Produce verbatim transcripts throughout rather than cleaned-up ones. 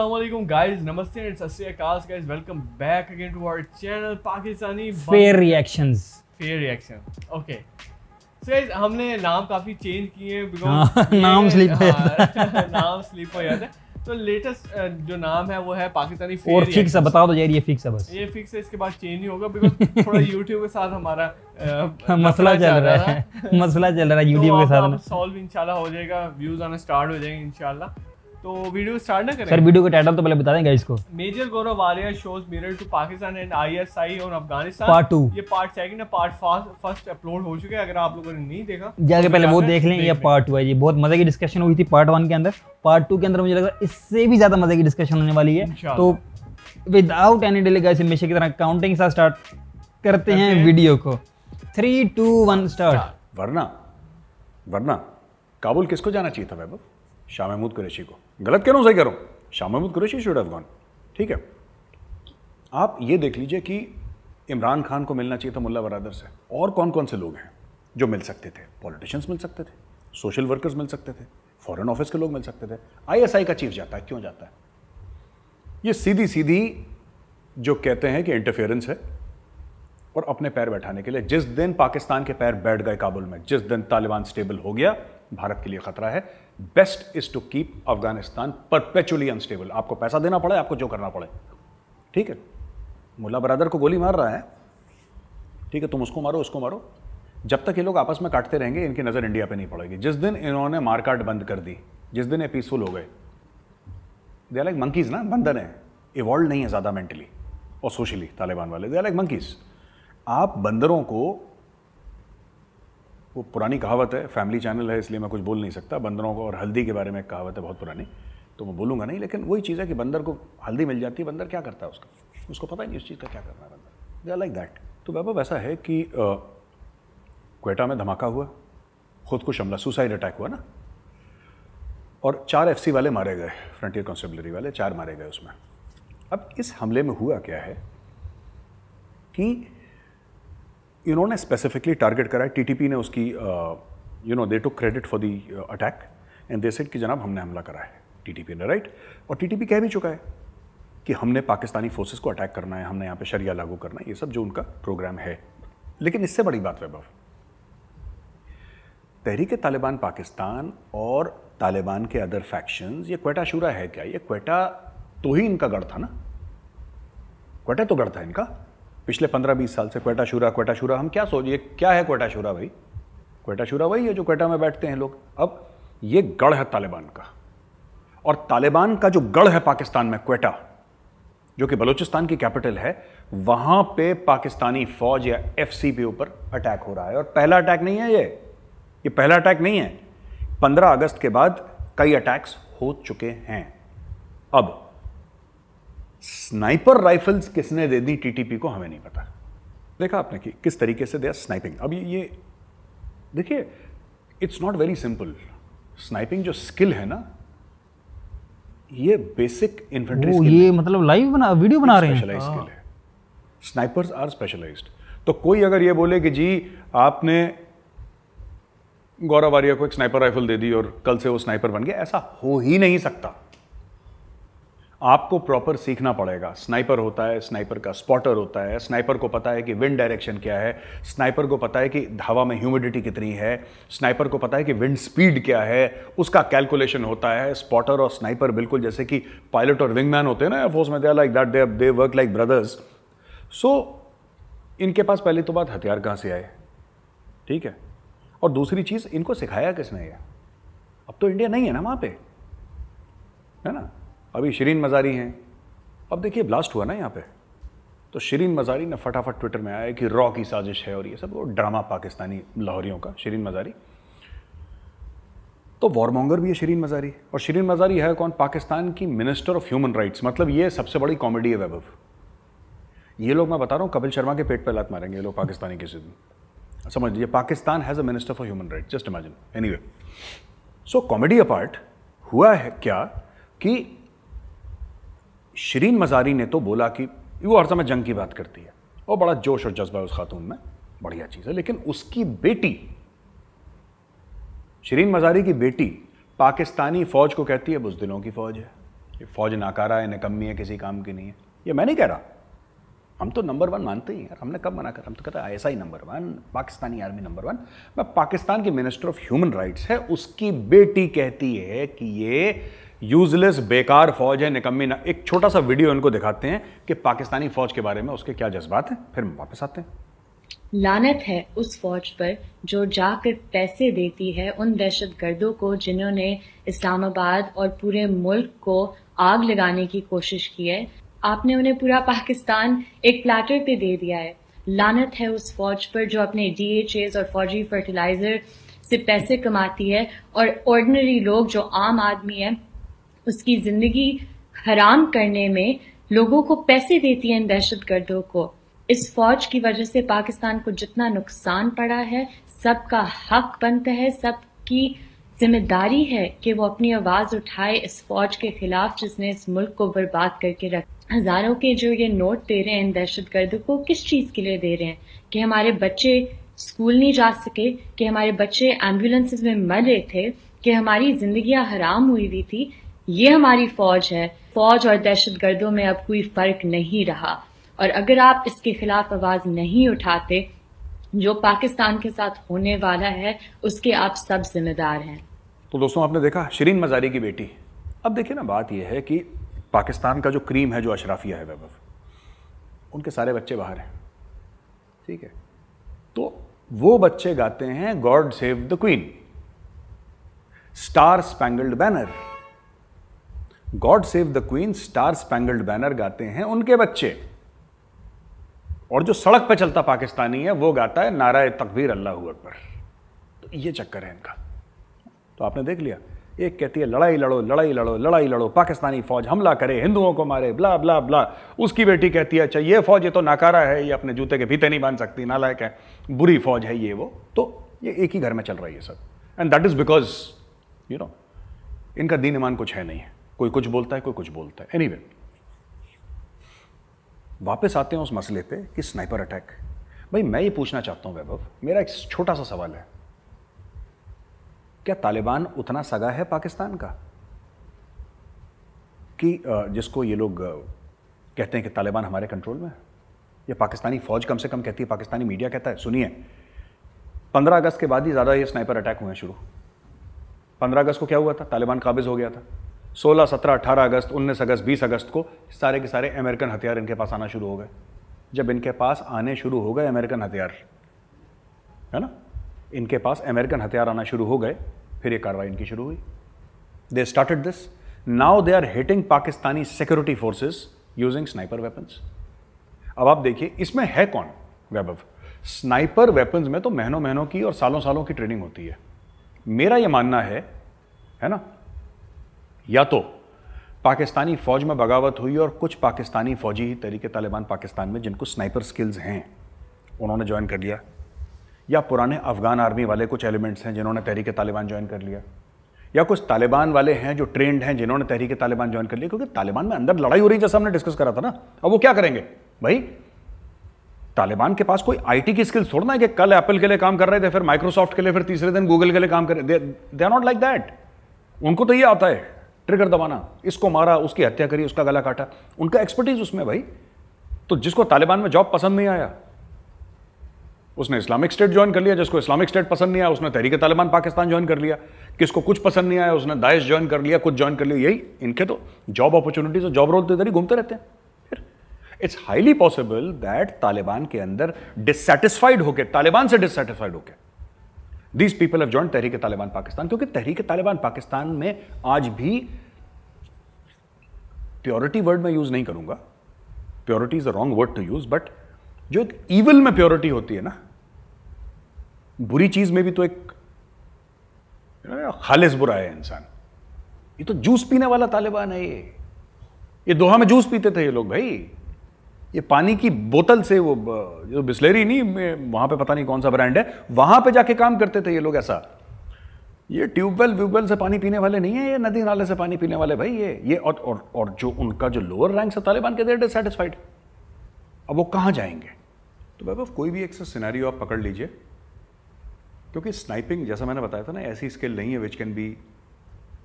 Assalamualaikum guys, नमस्ते, it's Asiya Kaas guys, welcome back again to our channel Pakistani Fair Reactions. Fair Reaction. Okay. So guys, हमने नाम काफी change किए हैं because नाम slip हो जाता है, नाम स्लिप हो जाता है। तो लेटेस्ट जो नाम है वो है पाकिस्तानी फेयर और फिक्स है, बता दो यार, ये फिक्स है, बस ये फिक्स है, इसके बाद चेंज नहीं होगा because थोड़ा YouTube के साथ हमारा मसला चल रहा है, मसला चल रहा है YouTube के साथ, सॉल्व इंशाल्लाह हो जाएगा, व्यूज आना स्टार्ट हो जाएंगे इंशाल्लाह। तो वीडियो स्टार्ट ना करें सर, वीडियो का टाइटल तो पहले बता दें गाइस को। Major Gaurav Arya shows mirror to Pakistan and ISI on Afghanistan part two. ये पार्ट सेकंड है, पार्ट फर्स्ट अपलोड हो चुके हैं, अगर आप लोगों ने नहीं देखा जाके पहले वो देख लें। ये पार्ट टू है जी, बहुत मजे की डिस्कशन हुई थी पार्ट वन के अंदर, पार्ट टू के अंदर मुझे लग रहा है इससे भी ज्यादा मजे की डिस्कशन होने वाली है। तो विदाउट एनी डिले गाइस, हमेशा की तरह काउंटिंग से स्टार्ट करते हैं वीडियो को। Three two one start. वरना वरना काबुल किसको जाना चाहिए था वैभव? शाह महमूद कुरैशी को। गलत कह रहा हूँ सही कह रहा हूँ? Shah Mahmood Qureshi should have gone. ठीक है, आप ये देख लीजिए कि इमरान खान को मिलना चाहिए था मुल्ला बरादर से, और कौन कौन से लोग हैं जो मिल सकते थे। पॉलिटिशियंस मिल सकते थे, सोशल वर्कर्स मिल सकते थे, फॉरेन ऑफिस के लोग मिल सकते थे। आईएसआई का चीफ जाता है, क्यों जाता है? ये सीधी सीधी जो कहते हैं कि इंटरफेरेंस है, और अपने पैर बैठाने के लिए। जिस दिन पाकिस्तान के पैर बैठ गए काबुल में, जिस दिन तालिबान स्टेबल हो गया, भारत के लिए खतरा है। Best is to keep Afghanistan perpetually unstable. आपको पैसा देना पड़े, आपको जो करना पड़े, ठीक है। मुल्ला बरादर को गोली मार रहा है, ठीक है, तुम उसको मारो, उसको मारो, जब तक ये लोग आपस में काटते रहेंगे, इनकी नज़र इंडिया पे नहीं पड़ेगी। जिस दिन इन्होंने मारकाट बंद कर दी, जिस दिन ये पीसफुल हो गए, दे आर लाइक मंकीज ना, बंदर हैं, इवॉल्व नहीं है ज़्यादा मेंटली और सोशली तालिबान वाले, दे आर लाइक मंकीज। आप बंदरों को, वो पुरानी कहावत है, फैमिली चैनल है इसलिए मैं कुछ बोल नहीं सकता, बंदरों को और हल्दी के बारे में एक कहावत है बहुत पुरानी, तो मैं बोलूँगा नहीं, लेकिन वही चीज़ है कि बंदर को हल्दी मिल जाती है, बंदर क्या करता है उसका, उसको पता नहीं उस चीज़ का क्या करना है बंदर, दे आर लाइक दैट। तो वैभव ऐसा है कि क्वेटा में धमाका हुआ, खुद को हमला, सुसाइड अटैक हुआ ना, और चार एफ सी वाले मारे गए, फ्रंटियर कॉन्स्टेबलरी वाले चार मारे गए उसमें। अब इस हमले में हुआ क्या है कि इन्होंने स्पेसिफिकली टारगेट करा है, टीटीपी ने उसकी, you know, they took credit for the attack and they said कि जनाब हमने हमला करा है, टीटीपी ने, राइट। और टीटीपी कह भी चुका है कि हमने पाकिस्तानी फोर्सेस को अटैक करना है, हमने यहाँ पे शरिया लागू करना है, ये सब जो उनका प्रोग्राम है। लेकिन इससे बड़ी बात वैभव, तहरीक तालिबान पाकिस्तान और तालिबान के अदर फैक्शंस, ये क्वेटा शूरा है क्या? ये क्वेटा तो ही इनका गढ़ था ना, क्वेटा तो गढ़ था इनका पिछले पंद्रह बीस साल से। क्वेटा शूरा, क्वेटा शूरा हम क्या सोचिए, क्या है क्वेटा शूरा भाई? क्वेटा शूरा वही है जो क्वेटा में बैठते हैं लोग। अब ये गढ़ है तालिबान का, और तालिबान का जो गढ़ है पाकिस्तान में, क्वेटा जो कि बलोचिस्तान की कैपिटल है, वहां पे पाकिस्तानी फौज या एफसी के ऊपर अटैक हो रहा है। और पहला अटैक नहीं है ये ये पहला अटैक नहीं है, पंद्रह अगस्त के बाद कई अटैक्स हो चुके हैं। अब स्नाइपर राइफल्स किसने दे दी टीटीपी को, हमें नहीं पता। देखा आपने कि किस तरीके से दे आर स्नाइपिंग। अब ये देखिए, it's not very simple, sniping जो स्किल है ना, ये बेसिक इन्फेंट्री स्किल, ये मतलब लाइव बना वीडियो बना रहे हैं, स्पेशलाइज्ड स्किल है, स्नाइपर्स आर स्पेशलाइज्ड। तो कोई अगर ये बोले कि जी आपने गौरव आर्या को एक स्नाइपर राइफल दे दी और कल से वो स्नाइपर बन गया, ऐसा हो ही नहीं सकता। आपको प्रॉपर सीखना पड़ेगा। स्नाइपर होता है, स्नाइपर का स्पॉटर होता है, स्नाइपर को पता है कि विंड डायरेक्शन क्या है, स्नाइपर को पता है कि हवा में ह्यूमिडिटी कितनी है, स्नाइपर को पता है कि विंड स्पीड क्या है, उसका कैलकुलेशन होता है। स्पॉटर और स्नाइपर बिल्कुल जैसे कि पायलट और विंगमैन होते हैं ना एयरफोर्स में, they are like that, they they work like brothers. So इनके पास पहली तो बात हथियार कहाँ से आए, ठीक है, और दूसरी चीज़ इनको सिखाया किसने है? अब तो इंडिया नहीं है ना वहाँ पर, है ना, अभी शिरीन मज़ारी हैं। अब देखिए ब्लास्ट हुआ ना यहाँ पे, तो शिरीन मज़ारी ने फटाफट ट्विटर में आया कि रॉ की साजिश है और ये सब, वो ड्रामा पाकिस्तानी लाहौरियों का। शिरीन मज़ारी तो वॉरमोंगर भी है, शिरीन मज़ारी, और शिरीन मज़ारी है कौन? पाकिस्तान की मिनिस्टर ऑफ ह्यूमन राइट्स। मतलब ये सबसे बड़ी कॉमेडी है वैभव, ये लोग, मैं बता रहा हूँ, कपिल शर्मा के पेट पर लात मारेंगे ये लोग पाकिस्तानी किसी दिन, समझ लीजिए। Pakistan has a minister for human rights, just imagine. Anyway, so comedy apart, हुआ है क्या कि शिरीन मज़ारी ने तो बोला कि वो हर समय जंग की बात करती है, और बड़ा जोश और जज्बा उस खातून में, बढ़िया चीज़ है, लेकिन उसकी बेटी, शिरीन मज़ारी की बेटी, पाकिस्तानी फ़ौज को कहती है बुज़दिलों की फ़ौज है। ये फौज नाकारा है, निकम्मी है, किसी काम की नहीं है, ये मैं नहीं कह रहा। हम तो नंबर वन मानते ही यार, हमने कब मना कर, हम तो कहते हैं ISI number one, Pakistani army number one. मैं पाकिस्तान की मिनिस्टर ऑफ ह्यूमन राइट्स है, उसकी बेटी कहती है कि ये यूजलेस बेकार फौज है, निकम्मी ना। एक छोटा सा वीडियो उनको दिखाते हैं कि पाकिस्तानी फौज के बारे में उसके क्या जज्बात हैं, फिर वापस आते हैं। लानत है उस फौज पर जो जाकर पैसे देती है उन दहशतगर्दों को जिन्होंने इस्लामाबाद और पूरे मुल्क को आग लगाने की कोशिश की है। आपने उन्हें पूरा पाकिस्तान एक प्लेटर पे दे दिया है। लानत है उस फौज पर जो अपने डीएचएस और फौजी फर्टिलाइजर से पैसे कमाती है और ऑर्डिनरी लोग जो आम आदमी है उसकी जिंदगी हराम करने में लोगों को पैसे देती है इन दहशतगर्दों को। इस फौज की वजह से पाकिस्तान को जितना नुकसान पड़ा है, सबका हक बनता है, सबकी जिम्मेदारी है कि वो अपनी आवाज उठाए इस फौज के खिलाफ जिसने इस मुल्क को बर्बाद करके रखा। हजारों के जो ये नोट दे रहे हैं इन दहशतगर्दों को, किस चीज के लिए दे रहे हैं? कि हमारे बच्चे स्कूल नहीं जा सके, कि हमारे बच्चे एम्बुलेंसेज में मर रहे थे, कि हमारी जिंदगियां हराम हुई हुई थी। ये हमारी फौज है। फौज और दहशतगर्दों में अब कोई फर्क नहीं रहा। और अगर आप इसके खिलाफ आवाज नहीं उठाते, जो पाकिस्तान के साथ होने वाला है, उसके आप सब जिम्मेदार हैं। तो दोस्तों आपने देखा शिरीन मज़ारी की बेटी। अब देखिए ना, बात यह है कि पाकिस्तान का जो क्रीम है, जो अशराफिया है, वैभव, उनके सारे बच्चे बाहर हैं, ठीक है? तो वो बच्चे गाते हैं God save the queen, star spangled banner. God save the queen, star spangled banner गाते हैं उनके बच्चे, और जो सड़क पर चलता पाकिस्तानी है वो गाता है नारा तकबीर, अल्लाह हू अकबर। तो ये चक्कर है इनका। तो आपने देख लिया, एक कहती है लड़ाई लड़ो, लड़ाई लड़ो, लड़ाई लड़ो, पाकिस्तानी फौज हमला करे, हिंदुओं को मारे, ब्ला ब्ला ब्ला। उसकी बेटी कहती है अच्छा ये फौज, ये तो नाकारा है, ये अपने जूते के भीतर नहीं बांध सकती, नालायक है, बुरी फौज है ये वो। तो ये एक ही घर में चल रही है सब। And that is because you know इनका दीन ईमान कुछ है नहीं है, कोई कुछ बोलता है, कोई कुछ बोलता है। एनी anyway, वापस आते हैं उस मसले पे कि स्नाइपर अटैक। भाई मैं ये पूछना चाहता हूं वैभव, मेरा एक छोटा सा सवाल है, क्या तालिबान उतना सगा है पाकिस्तान का कि जिसको ये लोग कहते हैं कि तालिबान हमारे कंट्रोल में है? या पाकिस्तानी फौज कम से कम कहती है, पाकिस्तानी मीडिया कहता है। सुनिए, पंद्रह अगस्त के बाद ही ज़्यादा ये स्नाइपर अटैक हुए शुरू। पंद्रह अगस्त को क्या हुआ था? तालिबान काबिज हो गया था। सोलह, सत्रह, अठारह अगस्त, उन्नीस अगस्त, बीस अगस्त को सारे के सारे अमेरिकन हथियार इनके पास आना शुरू हो गए। जब इनके पास आने शुरू हो गए अमेरिकन हथियार, है ना, इनके पास अमेरिकन हथियार आना शुरू हो गए, फिर ये कार्रवाई इनकी शुरू हुई। They started this. Now they are hitting Pakistani security forces using sniper weapons. अब आप देखिए इसमें है कौन वैभव? स्नाइपर वेपन्स में तो महीनों महीनों की और सालों सालों की ट्रेनिंग होती है। मेरा ये मानना है, है ना, या तो पाकिस्तानी फौज में बगावत हुई और कुछ पाकिस्तानी फौजी ही तहरीक तालिबान पाकिस्तान में जिनको स्नाइपर स्किल्स हैं उन्होंने ज्वाइन कर लिया, या पुराने अफगान आर्मी वाले कुछ एलिमेंट्स हैं जिन्होंने तहरीक तालिबान ज्वाइन कर लिया, या कुछ तालिबान वाले हैं जो ट्रेंड हैं जिन्होंने तहरीक तालिबान ज्वाइन कर लिया। क्योंकि तालिबान में अंदर लड़ाई हो रही है, जैसा हमने डिस्कस करा था ना। अब वो क्या करेंगे भाई? तालिबान के पास कोई आईटी की स्किल्स थोड़ा ना है कि कल एप्पल के लिए काम कर रहे थे, फिर माइक्रोसॉफ्ट के लिए, फिर तीसरे दिन गूगल के लिए काम कर रहे। They are not like that. उनको तो ये आता है ट्रिगर दबाना, इसको मारा, उसकी हत्या करी, उसका गला काटा। उनका एक्सपर्टीज उसमें भाई। तो जिसको तालिबान में जॉब पसंद नहीं आया उसने इस्लामिक स्टेट ज्वाइन कर लिया, जिसको इस्लामिक स्टेट पसंद नहीं आया उसने तहरीक तालिबान पाकिस्तान ज्वाइन कर लिया, किसको कुछ पसंद नहीं आया उसने दाइश ज्वाइन कर लिया, कुछ ज्वाइन कर लिया। यही इनके तो जॉब अपॉर्चुनिटीज और जॉब रोल तो इधर ही घूमते रहते हैं। फिर it's highly possible that Taliban के अंदर डिससेटिस्फाइड होकर, तालिबान से डिससेटिस्फाइड होकर These people have joined तहरीक तालिबान पाकिस्तान। क्योंकि तहरीक तालिबान पाकिस्तान में आज भी, प्योरिटी वर्ड मैं यूज नहीं करूंगा, purity is a wrong word to use, but जो एक ईवल में प्योरिटी होती है ना, बुरी चीज में भी तो एक खालिस बुरा है इंसान। ये तो जूस पीने वाला तालिबान है। ये ये दोहा में जूस पीते थे ये लोग भाई। ये पानी की बोतल से, वो जो बिस्लेरी नहीं, वहां पे पता नहीं कौन सा ब्रांड है, वहां पे जाके काम करते थे ये लोग। ऐसा ये ट्यूबवेल व्यूबवेल से पानी पीने वाले नहीं है, ये नदी नाले से पानी पीने वाले भाई। ये ये और और, और जो उनका जो लोअर रैंक से तालिबान के देर सेटिस्फाइड, अब वो कहाँ जाएंगे? तो वैभव कोई भी एक सिनेरियो आप पकड़ लीजिए, क्योंकि स्नाइपिंग जैसा मैंने बताया था ना, ऐसी स्किल नहीं है which can be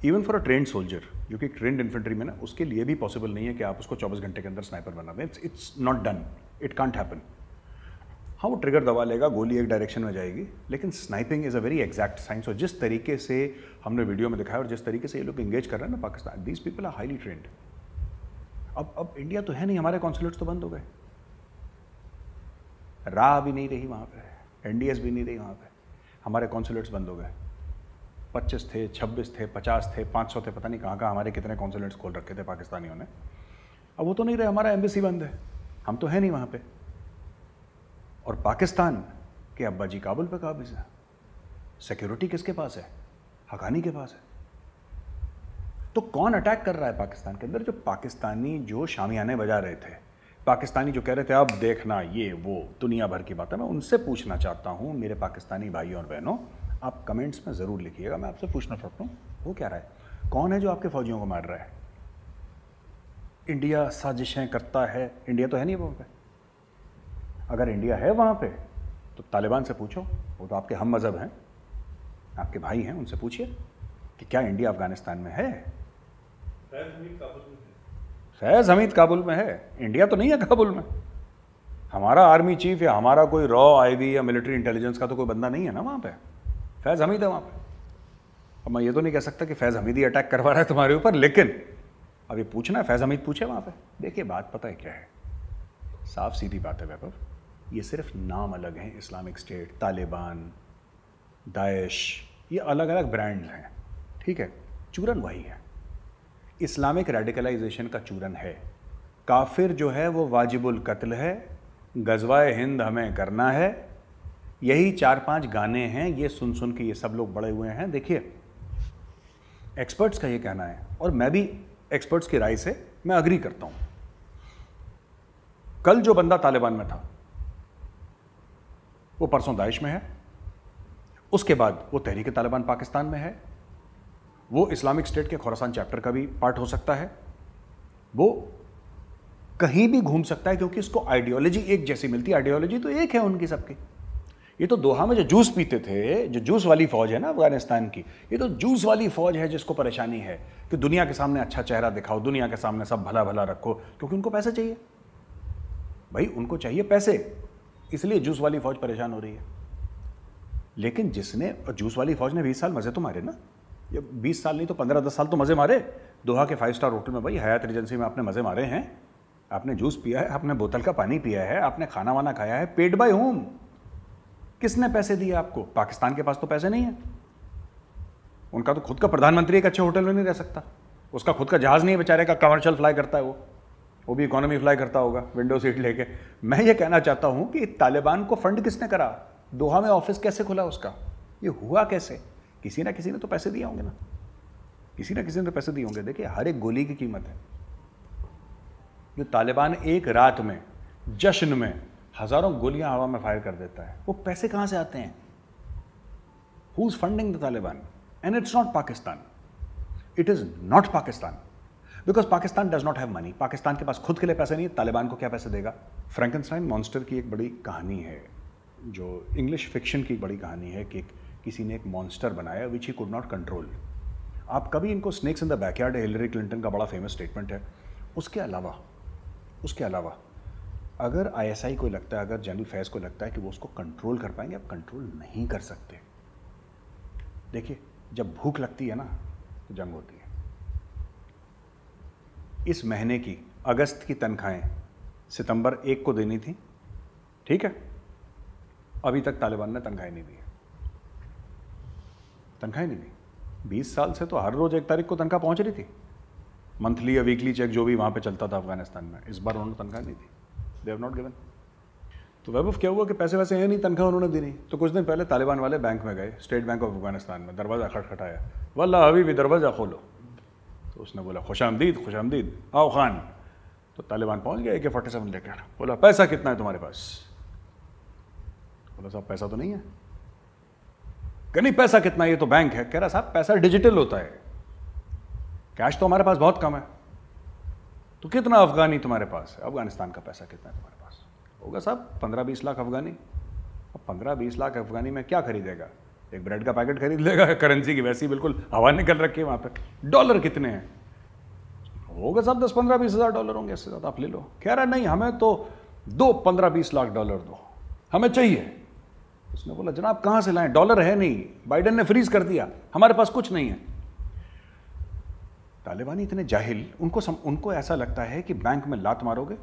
even for a trained soldier जो कि ट्रेंड इन्फेंट्री में ना उसके लिए भी पॉसिबल नहीं है कि आप उसको चौबीस घंटे के अंदर स्नाइपर बना दें. It's it's not done, it can't happen. हाँ, वो ट्रिगर दबा लेगा, गोली एक डायरेक्शन में जाएगी, लेकिन sniping is a very exact science. और जिस तरीके से हमने वीडियो में दिखाया और जिस तरीके से ये लोग इंगेज कर रहे हैं ना Pakistan, these people are highly trained. अब अब इंडिया तो है नहीं, हमारे कॉन्सुलेट्स तो बंद हो गए, रा भी नहीं रही वहाँ पर, एन डी एस भी नहीं रही वहाँ पर, हमारे कॉन्सुलेट्स बंद हो गए. पच्चीस थे, छब्बीस थे, पचास थे, पाँच सौ थे, पता नहीं कहाँ कहाँ हमारे कितने कॉन्सुलेट्स खोल रखे थे पाकिस्तानियों ने. अब वो तो नहीं रहे, हमारा एम्बेसी बंद है, हम तो है नहीं वहाँ पे. और पाकिस्तान के अब्बा जी काबुल पे काबिज है. सिक्योरिटी किसके पास है? हक्कानी के पास है. तो कौन अटैक कर रहा है पाकिस्तान के अंदर? जो पाकिस्तानी जो शामियाने बजा रहे थे, पाकिस्तानी जो कह रहे थे अब देखना ये वो दुनिया भर की बात है. मैं उनसे पूछना चाहता हूँ, मेरे पाकिस्तानी भाइयों और बहनों, आप कमेंट्स में ज़रूर लिखिएगा, मैं आपसे पूछना चाहता हूँ, वो क्या रहा है? कौन है जो आपके फौजियों को मार रहा है? इंडिया साजिशें करता है, इंडिया तो है नहीं वहाँ पे. अगर इंडिया है वहाँ पे तो तालिबान से पूछो, वो तो आपके हम मज़हब हैं, आपके भाई हैं, उनसे पूछिए कि क्या इंडिया अफगानिस्तान में है? फैज़ हमीद काबुल में है, इंडिया तो नहीं है काबुल में. हमारा आर्मी चीफ या हमारा कोई रॉ आईबी या मिलिट्री इंटेलिजेंस का तो कोई बंदा नहीं है ना वहाँ पर, फैज़ हमीद है वहाँ पर. अब मैं ये तो नहीं कह सकता कि फैज़ हमीद ही अटैक करवा रहा है तुम्हारे ऊपर, लेकिन अब ये पूछना है, फैज़ हमीद पूछे वहाँ पे. देखिए बात पता है क्या है, साफ सीधी बात है वैभव, ये सिर्फ नाम अलग हैं. इस्लामिक स्टेट, तालिबान, दाएश, ये अलग अलग ब्रांड्स हैं, ठीक है. चूरन वही है, इस्लामिक रेडिकलाइजेशन का चूरन है. काफिर जो है वो वाजिबुल कत्ल है, गज़वाए हिंद हमें करना है, यही चार पांच गाने हैं, ये सुन सुन के ये सब लोग बड़े हुए हैं. देखिए एक्सपर्ट्स का ये कहना है, और मैं भी एक्सपर्ट्स की राय से मैं अग्री करता हूँ. कल जो बंदा तालिबान में था वो परसों दाइश में है, उसके बाद वो तहरीक तालिबान पाकिस्तान में है, वो इस्लामिक स्टेट के खुरासान चैप्टर का भी पार्ट हो सकता है, वो कहीं भी घूम सकता है क्योंकि इसको आइडियोलॉजी एक जैसी मिलती है. आइडियोलॉजी तो एक है उनकी सबकी. ये तो दोहा में जो जूस पीते थे, जो जूस वाली फौज है ना अफगानिस्तान की, ये तो जूस वाली फौज है जिसको परेशानी है कि दुनिया के सामने अच्छा चेहरा दिखाओ, दुनिया के सामने सब भला भला रखो, क्योंकि उनको पैसे चाहिए भाई, उनको चाहिए पैसे, इसलिए जूस वाली फौज परेशान हो रही है. लेकिन जिसने, जूस वाली फौज ने बीस साल मजे तो मारे ना, ये बीस साल नहीं तो पंद्रह दस साल तो मजे मारे दोहा के फाइव स्टार होटल में भाई, हयात रेजेंसी में आपने मजे मारे हैं, आपने जूस पिया है, आपने बोतल का पानी पिया है, आपने खाना वाना खाया है, पेड बाय होम. किसने पैसे दिए आपको? पाकिस्तान के पास तो पैसे नहीं है, उनका तो खुद का प्रधानमंत्री एक अच्छे होटल में नहीं रह सकता, उसका खुद का जहाज़ नहीं है, बेचारे का कमर्शियल फ्लाई करता है, वो वो भी इकोनॉमी फ्लाई करता होगा विंडो सीट लेके. मैं ये कहना चाहता हूँ कि तालिबान को फंड किसने करा? दोहा में ऑफिस कैसे खुला उसका? ये हुआ कैसे? किसी ना किसी ने तो पैसे दिए होंगे ना, किसी ना किसी ने तो पैसे दिए होंगे. देखिए हर एक गोली की कीमत है. जो तालिबान एक रात में, जश्न में हज़ारों गोलियां हवा में फायर कर देता है, वो पैसे कहाँ से आते हैं? Who is funding the Taliban? And it's not Pakistan, it is not Pakistan, because Pakistan does not have money. Pakistan के पास खुद के लिए पैसे नहीं है, तालिबान को क्या पैसे देगा? फ्रैंकनस्टाइन मॉन्स्टर की एक बड़ी कहानी है, जो इंग्लिश फिक्शन की एक बड़ी कहानी है, कि किसी ने एक मॉन्स्टर बनाया which he could not control. आप कभी इनको snakes in the backyard, Hillary Clinton का बड़ा फेमस स्टेटमेंट है. उसके अलावा उसके अलावा अगर आईएसआई को लगता है, अगर जनरल फैज़ को लगता है कि वो उसको कंट्रोल कर पाएंगे, आप कंट्रोल नहीं कर सकते. देखिए जब भूख लगती है ना तो जंग होती है. इस महीने की अगस्त की तनख्वाहें सितंबर एक को देनी थी, ठीक है, अभी तक तालिबान ने तनख्वाहें नहीं दी, तनख्वाहें नहीं दी. बीस साल से तो हर रोज़ एक तारीख को तनख्वाह पहुंच रही थी, मंथली या वीकली चेक जो भी वहाँ पर चलता था अफगानिस्तान में. इस बार उन्होंने तनख्वाह नहीं दी, दे हैव नॉट गिवन. तो वैभव क्या हुआ कि पैसे वैसे हैं नहीं, तनख्वाह उन्होंने दी नहीं. तो कुछ दिन पहले तालिबान वाले बैंक में गए, स्टेट बैंक ऑफ अफगानिस्तान में, दरवाज़ा खटखटाया, वल्लाह अभी भी दरवाज़ा खोलो. तो उसने बोला खुशामदीद खुशामदीद, आओ खान. तो तालिबान पहुँच गया ए फोर्टी सेवन लेकर, बोला पैसा कितना है तुम्हारे पास? बोला साहब पैसा तो नहीं है. कहीं पैसा कितना, ये तो बैंक है. कह रहा साहब पैसा डिजिटल होता है, कैश तो हमारे पास बहुत कम है. तो कितना अफगानी तुम्हारे पास है? अफगानिस्तान का पैसा कितना है तुम्हारे पास? होगा साहब पंद्रह बीस लाख अफगानी. अब पंद्रह बीस लाख अफगानी में क्या खरीदेगा? एक ब्रेड का पैकेट खरीद लेगा, करेंसी की वैसी बिल्कुल हवा निकल रखी है वहाँ पे। डॉलर कितने हैं? होगा साहब दस पंद्रह बीस हज़ार डॉलर होंगे, इससे ज़्यादा आप ले लो। कह रहा नहीं हमें तो दो पंद्रह बीस लाख डॉलर दो, हमें चाहिए। उसने बोला जनाब कहाँ से लाएं, डॉलर है नहीं, बाइडन ने फ्रीज कर दिया, हमारे पास कुछ नहीं है। तालिबानी इतने जाहिल, उनको सम, उनको ऐसा लगता है कि बैंक में लात मारोगे,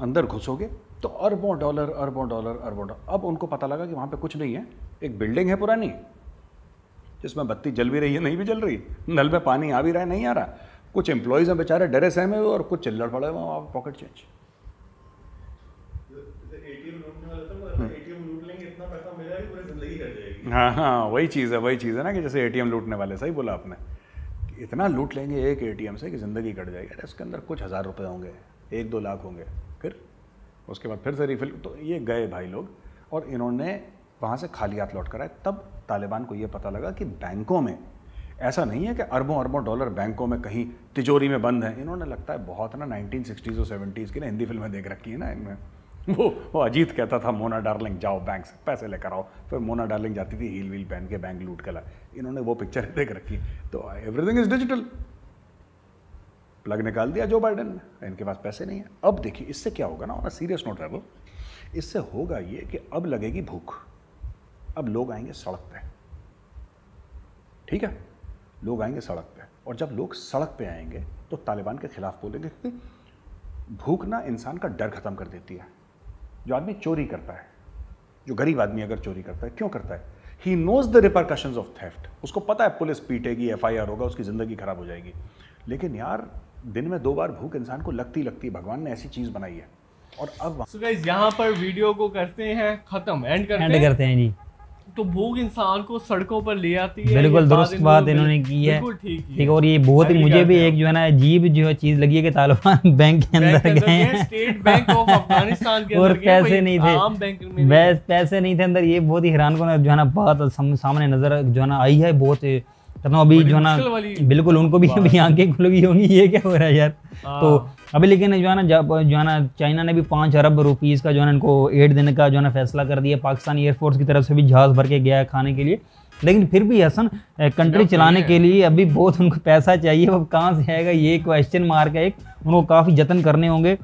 अंदर घुसोगे तो अरबों डॉलर अरबों डॉलर अरबों डॉलर। अब उनको पता लगा कि वहाँ पे कुछ नहीं है, एक बिल्डिंग है पुरानी जिसमें बत्ती जल भी रही है नहीं भी जल रही, नल में पानी आ भी रहा है नहीं आ रहा, कुछ एम्प्लॉयज़ हैं बेचारे डरे सहमे हुए और कुछ चिल्लड़ पड़े हुए पॉकेट चेंज। हाँ हाँ वही चीज़ है, वही चीज़ है ना कि जैसे एटीएम लूटने वाले, सही बोला आपने, इतना लूट लेंगे एक एटीएम से कि ज़िंदगी कट जाएगी। अरे उसके अंदर कुछ हज़ार रुपए होंगे, एक दो लाख होंगे, फिर उसके बाद फिर से रिफिल। तो ये गए भाई लोग और इन्होंने वहाँ से खाली हाथ लौट कराए। तब तालिबान को ये पता लगा कि बैंकों में ऐसा नहीं है कि अरबों अरबों डॉलर बैंकों में कहीं तिजोरी में बंद है। इन्होंने लगता है बहुत ना नाइनटीन सिक्सटीज़ और सेवेंटीज़ की ना हिंदी फिल्में देख रखी है ना इनमें। वो वो अजीत कहता था मोना डार्लिंग जाओ बैंक से पैसे लेकर आओ, फिर मोना डार्लिंग जाती थी हील व्हील पहन के बैंक लूट कर लाए। इन्होंने वो पिक्चर देख रखी। तो एवरीथिंग इज डिजिटल, प्लग निकाल दिया जो बाइडन ने, इनके पास पैसे नहीं है। अब देखिए इससे क्या होगा ना, ऑन अ सीरियस नोट है, इससे होगा ये कि अब लगेगी भूख, अब लोग आएंगे सड़क पर। ठीक है, लोग आएंगे सड़क पर, और जब लोग सड़क पर आएंगे तो तालिबान के खिलाफ बोलेंगे। भूख ना इंसान का डर ख़त्म कर देती है। जो आदमी चोरी करता है, जो गरीब आदमी अगर चोरी करता है, क्यों करता है? He knows the repercussions of theft. उसको पता है पुलिस पीटेगी, एफआईआर होगा, उसकी ज़िंदगी ख़राब हो जाएगी। लेकिन यार दिन में दो बार भूख इंसान को लगती लगती, भगवान ने ऐसी चीज़ बनाई है। और अब so guys, यहाँ पर वीडियो को करते हैं ख़त्म, एंड करते, एंड करते हैं जी। तो भूख इंसान को सड़कों पर ले आती है, बिल्कुल दुरुस्त बात इन्होंने की है, ठीक है। और ये बहुत ही मुझे भी एक जो है ना अजीब जो है चीज़ लगी है कि तालिबान बैंक के अंदर गए, स्टेट बैंक ऑफ अफगानिस्तान के अंदर, पैसे नहीं थे, वैसे पैसे नहीं थे अंदर। ये बहुत ही हैरान करने जो है ना बात सामने नजर जो है ना आई है, बहुत अभी जो है ना बिल्कुल उनको भी अभी आंखें खुल गई होंगी ये क्या हो रहा है यार। तो अभी लेकिन जो है ना जब जो है ना चाइना ने भी पाँच अरब रुपीज़ का जो है ना इनको एड देने का जो है ना फैसला कर दिया। पाकिस्तानी एयरफोर्स की तरफ से भी जहाज़ भर के गया है खाने के लिए। लेकिन फिर भी हसन कंट्री चलाने के लिए अभी बहुत उनको पैसा चाहिए, अब कहाँ से आएगा ये क्वेश्चन मार्क है एक। उनको काफ़ी जतन करने होंगे,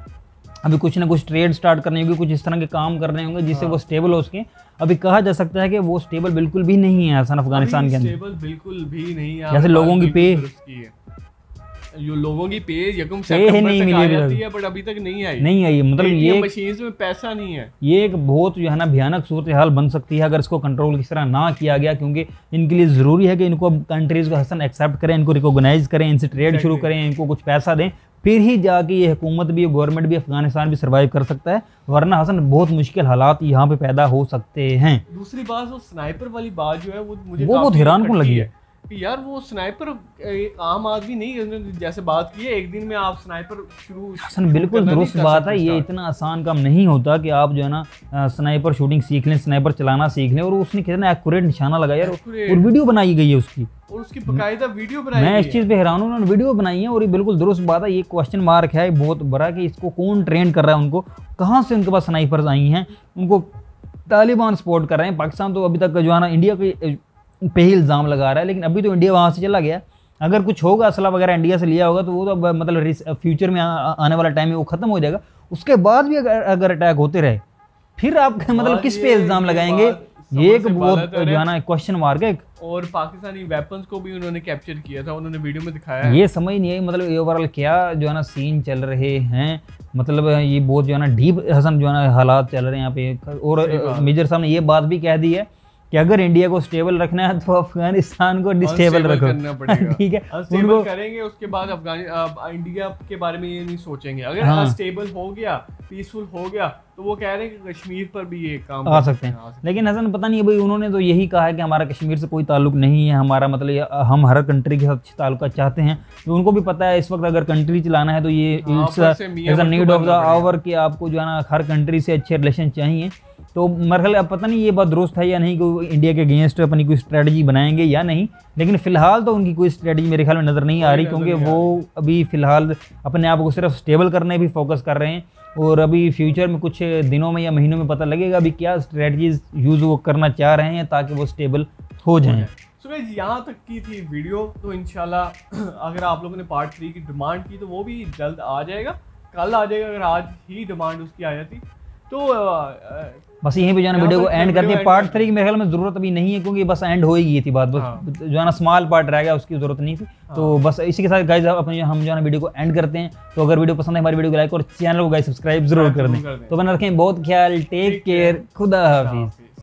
अभी कुछ ना कुछ ट्रेड स्टार्ट करने होंगे, कुछ इस तरह के काम करने होंगे जिससे वो स्टेबल हो सके। अभी कहा जा सकता है कि वो स्टेबल बिल्कुल भी नहीं है हसन अफगानिस्तान के अंदर, स्टेबल बिल्कुल भी नहीं है। जैसे लोगों की पे जो लोगों की पे यकम सितंबर तक आ जाती है, बट अभी तक नहीं आई, नहीं आई। मतलब ये मशीन्स में पैसा नहीं है। ये एक बहुत जो है ना भयानक सूरत हाल बन सकती है अगर इसको कंट्रोल किस तरह ना किया गया, क्योंकि इनके लिए ज़रूरी है कि इनको अब कंट्रीज़ को हसन एक्सेप्ट करें, इनको रिकोगनाइज करें, इनसे ट्रेड शुरू करें, इनको कुछ पैसा दें, फिर ही जाके ये हुकूमत भी, गवर्नमेंट भी, अफगानिस्तान भी सर्वाइव कर सकता है। वरना हसन बहुत मुश्किल हालात यहाँ पे पैदा हो सकते हैं। दूसरी बात वो स्नाइपर वाली बात जो है वो मुझे वो बहुत हैरान कौन लगी है कि यार वो स्नाइपर आम आदमी नहीं, जैसे बात की है एक दिन में आप स्नाइपर शुरू हसन बिल्कुल दुरुस्त बात है। ये इतना आसान काम नहीं होता कि आप जो है ना स्नाइपर शूटिंग सीख लें, स्नाइपर चलाना सीख लें। और उसने कितना एक्यूरेट निशाना लगाया और वीडियो बनाई गई है उसकी, और उसकी बकायदा वीडियो बनाई। मैं इस चीज़ पे हैरान हूँ, उन्होंने वीडियो बनाई है और ये बिल्कुल दुरुस्त बात है। ये क्वेश्चन मार्क है बहुत बड़ा कि इसको कौन ट्रेन कर रहा है, उनको कहाँ से उनके पास स्नाइपर्स आई हैं, उनको तालिबान सपोर्ट कर रहे हैं। पाकिस्तान तो अभी तक जो है ना इंडिया के पे ही इल्ज़ाम लगा रहा है, लेकिन अभी तो इंडिया वहाँ से चला गया। अगर कुछ होगा असला वगैरह इंडिया से लिया होगा तो वो तो मतलब फ्यूचर में आ, आने वाला टाइम में वो ख़त्म हो जाएगा। उसके बाद भी अगर अगर अटैक होते रहे फिर आप मतलब किस पे इल्ज़ाम लगाएंगे, ये एक बहुत जाना क्वेश्चन मार्क है। और पाकिस्तानी वेपन्स को भी उन्होंने कैप्चर किया था, उन्होंने वीडियो में दिखाया। ये समझ नहीं आई मतलब ओवरऑल क्या जो है ना सीन चल रहे हैं, मतलब ये बहुत जो है ना डीप हसन जो है ना हालात चल रहे हैं यहाँ पे। और मेजर साहब ने ये बात भी कह दी है कि अगर इंडिया को स्टेबल रखना है तो अफगानिस्तान को डिस्टेबल रखो, ठीक है। अनस्टेबल करेंगे उसके बाद अफगानिस्तान इंडिया के बारे में ये नहीं सोचेंगे। अगर हाँ। अनस्टेबल हो गया, पीसफुल हो गया तो वो कह रहे हैं कि कश्मीर पर भी ये काम आ सकते हैं। लेकिन हसन पता नहीं भाई उन्होंने तो यही कहा है कि हमारा कश्मीर से कोई ताल्लुक नहीं है, हमारा मतलब हम हर कंट्री के साथ ताल्लुक चाहते हैं। तो उनको भी पता है इस वक्त अगर कंट्री चलाना है तो ये it's need of the hour कि आपको जो है ना हर कंट्री से अच्छे रिलेशन चाहिए। तो मरहल अब पता नहीं ये बात दुरुस्त है या नहीं कि इंडिया के अगेंस्ट अपनी कोई स्ट्रेटजी बनाएंगे या नहीं, लेकिन फ़िलहाल तो उनकी कोई स्ट्रेटजी मेरे ख्याल में नज़र नहीं आ रही, क्योंकि वो अभी फ़िलहाल अपने आप को सिर्फ स्टेबल करने भी फोकस कर रहे हैं। और अभी फ्यूचर में कुछ दिनों में या महीनों में पता लगेगा अभी क्या स्ट्रेटजीज यूज़ वो करना चाह रहे हैं ताकि वो स्टेबल हो जाएं। सो गाइस यहाँ तक की थी वीडियो, तो इंशाल्लाह अगर आप लोगों ने पार्ट थ्री की डिमांड की तो वो भी जल्द आ जाएगा, कल आ जाएगा अगर आज ही डिमांड उसकी आ जाती तो। बस यहीं पे जाना वीडियो को एंड करते हैं। पार्ट थ्री की मेरे ख्याल में ज़रूरत अभी नहीं है क्योंकि बस एंड हो ही गई थी बात, बस हाँ। जो है ना स्मॉल पार्ट रह गया उसकी ज़रूरत नहीं थी। हाँ। तो बस इसी के साथ गाइस अपने हम जो है ना वीडियो को एंड करते हैं। तो अगर वीडियो पसंद है हमारी वीडियो को लाइक और चैनल को गाइस सब्सक्राइब जरूर कर दें। तो बना रखें बहुत ख्याल, टेक केयर, खुदा हाफिज़।